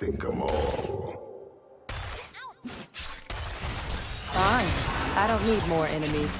Think 'em all. Fine. I don't need more enemies.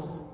Double.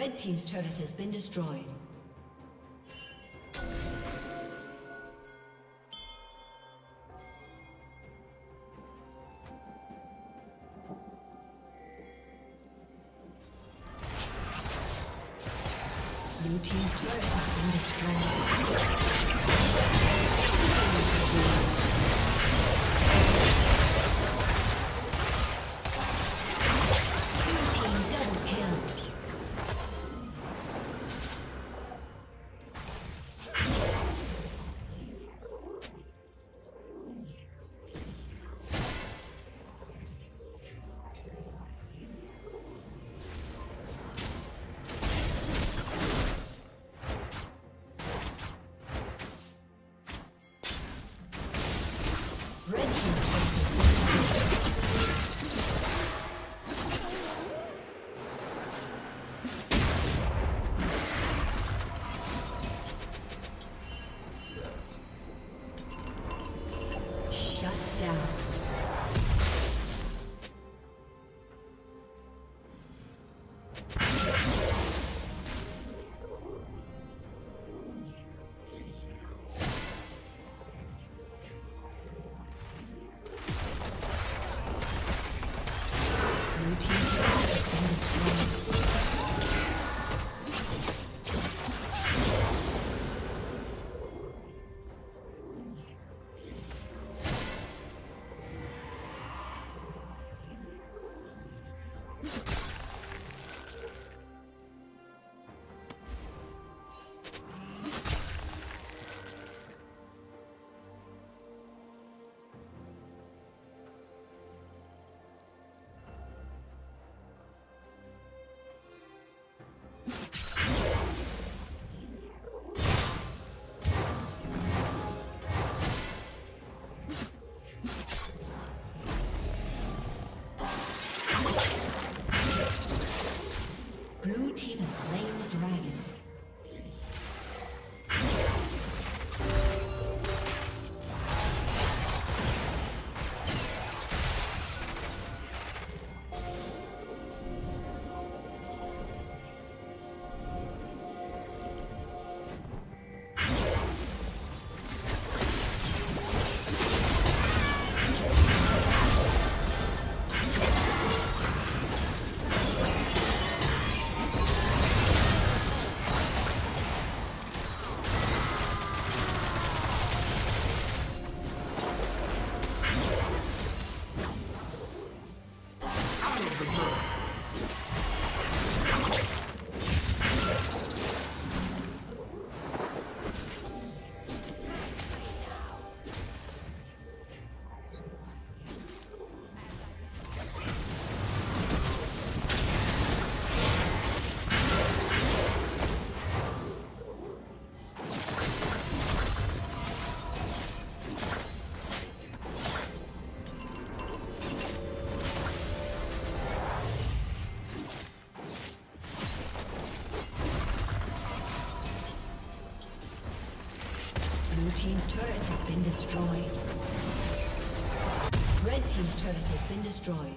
Red team's turret has been destroyed. Blue team's turret has been destroyed. team's turret has been destroyed. Red team's turret has been destroyed.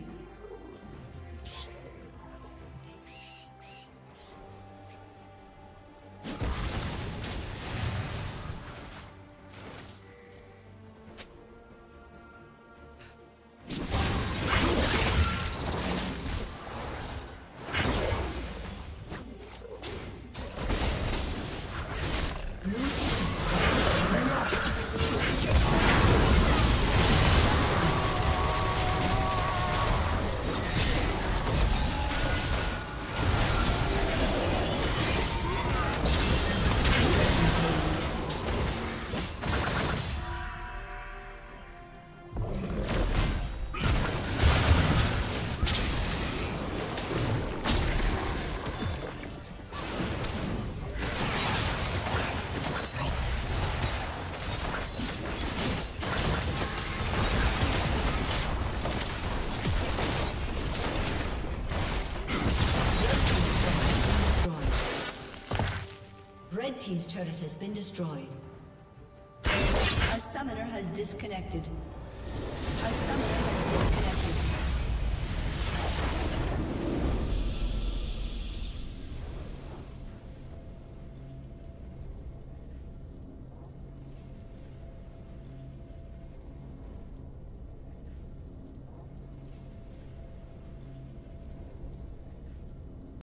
team's turret has been destroyed. A summoner has disconnected.